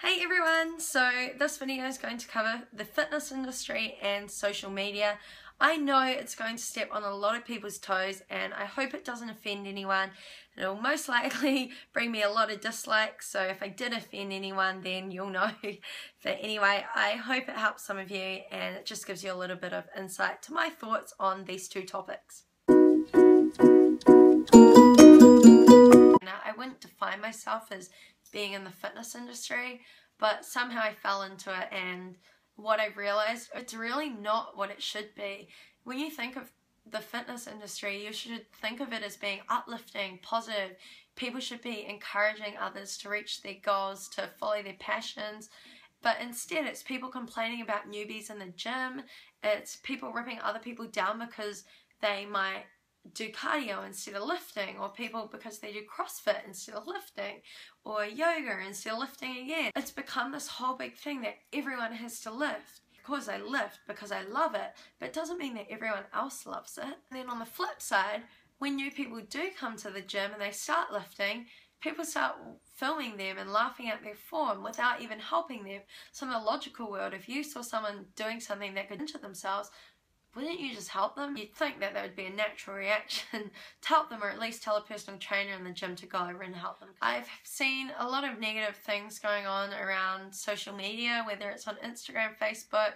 Hey everyone, so this video is going to cover the fitness industry and social media. I know it's going to step on a lot of people's toes and I hope it doesn't offend anyone. It'll most likely bring me a lot of dislikes, so if I did offend anyone then you'll know. But anyway, I hope it helps some of you and it just gives you a little bit of insight to my thoughts on these two topics. Now, I wouldn't define myself as being in the fitness industry, but somehow I fell into it, and what I realized, it's really not what it should be. When you think of the fitness industry, you should think of it as being uplifting, positive. People should be encouraging others to reach their goals, to follow their passions. But instead, it's people complaining about newbies in the gym. It's people ripping other people down because they might do cardio instead of lifting, or people because they do CrossFit instead of lifting, or yoga instead of lifting again. It's become this whole big thing that everyone has to lift. Of course I lift because I love it, but it doesn't mean that everyone else loves it. And then on the flip side, when new people do come to the gym and they start lifting, people start filming them and laughing at their form without even helping them. So in the logical world, if you saw someone doing something that could injure themselves, wouldn't you just help them? You'd think that there would be a natural reaction to help them, or at least tell a personal trainer in the gym to go over and help them. I've seen a lot of negative things going on around social media, whether it's on Instagram, Facebook,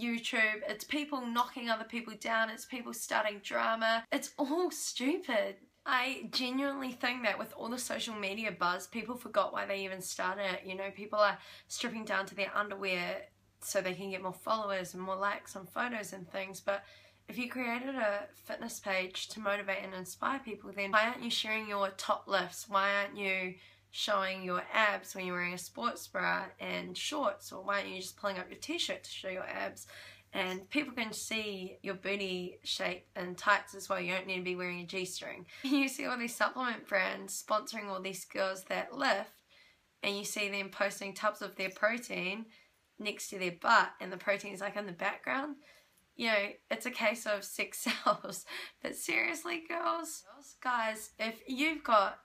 YouTube. It's people knocking other people down, it's people starting drama. It's all stupid. I genuinely think that with all the social media buzz, people forgot why they even started it. You know, people are stripping down to their underwear so they can get more followers and more likes on photos and things, but if you created a fitness page to motivate and inspire people, then why aren't you sharing your top lifts? Why aren't you showing your abs when you're wearing a sports bra and shorts? Or why aren't you just pulling up your t-shirt to show your abs? And people can see your booty shape and tights as well. You don't need to be wearing a G-string. You see all these supplement brands sponsoring all these girls that lift, and you see them posting tubs of their protein next to their butt, and the protein is like in the background. You know, it's a case of sex sells. But seriously, guys, if you've got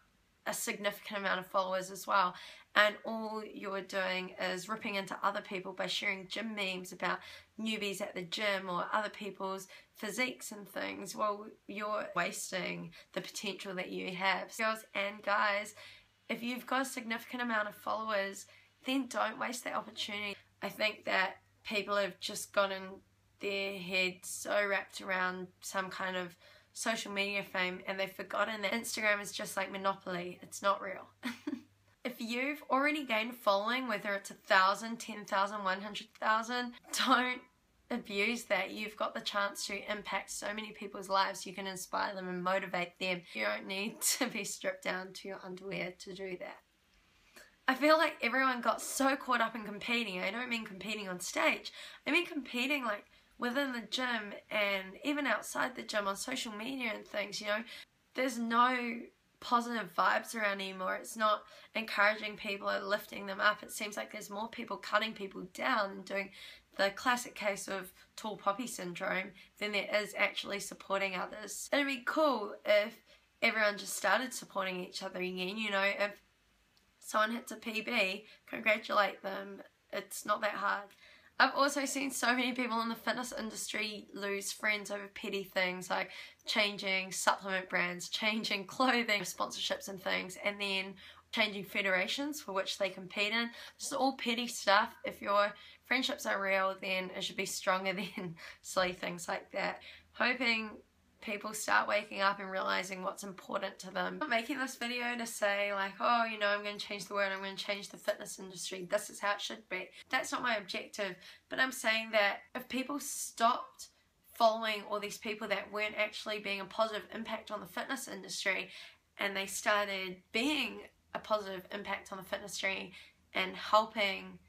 a significant amount of followers as well, and all you're doing is ripping into other people by sharing gym memes about newbies at the gym or other people's physiques and things, well, you're wasting the potential that you have. Girls and guys, if you've got a significant amount of followers, then don't waste that opportunity. I think that people have just gotten their heads so wrapped around some kind of social media fame, and they've forgotten that Instagram is just like Monopoly. It's not real. If you've already gained a following, whether it's 1,000, 10,000, 100,000, don't abuse that. You've got the chance to impact so many people's lives. You can inspire them and motivate them. You don't need to be stripped down to your underwear to do that. I feel like everyone got so caught up in competing. I don't mean competing on stage. I mean competing like within the gym and even outside the gym on social media and things, you know. There's no positive vibes around anymore. It's not encouraging people or lifting them up. It seems like there's more people cutting people down and doing the classic case of tall poppy syndrome than there is actually supporting others. It'd be cool if everyone just started supporting each other again, you know. If someone hits a PB, congratulate them. It's not that hard. I've also seen so many people in the fitness industry lose friends over petty things like changing supplement brands, changing clothing, sponsorships and things, and then changing federations for which they compete in. This is all petty stuff. If your friendships are real, then it should be stronger than silly things like that. Hoping people start waking up and realizing what's important to them. I'm not making this video to say like, oh, you know, I'm going to change the world, I'm going to change the fitness industry, this is how it should be. That's not my objective, but I'm saying that if people stopped following all these people that weren't actually being a positive impact on the fitness industry, and they started being a positive impact on the fitness industry and helping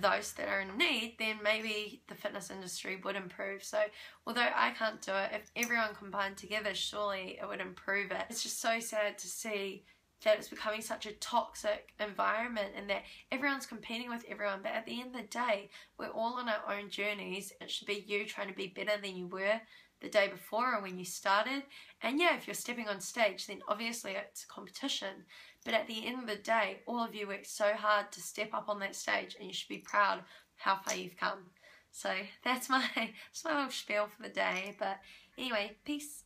those that are in need, then maybe the fitness industry would improve. So although I can't do it, if everyone combined together, surely it would improve it. It's just so sad to see that it's becoming such a toxic environment and that everyone's competing with everyone, but at the end of the day, we're all on our own journeys. It should be you trying to be better than you were the day before or when you started. And yeah, if you're stepping on stage, then obviously it's a competition, But at the end of the day, all of you worked so hard to step up on that stage, and you should be proud how far you've come. So that's my little spiel for the day. But anyway, peace.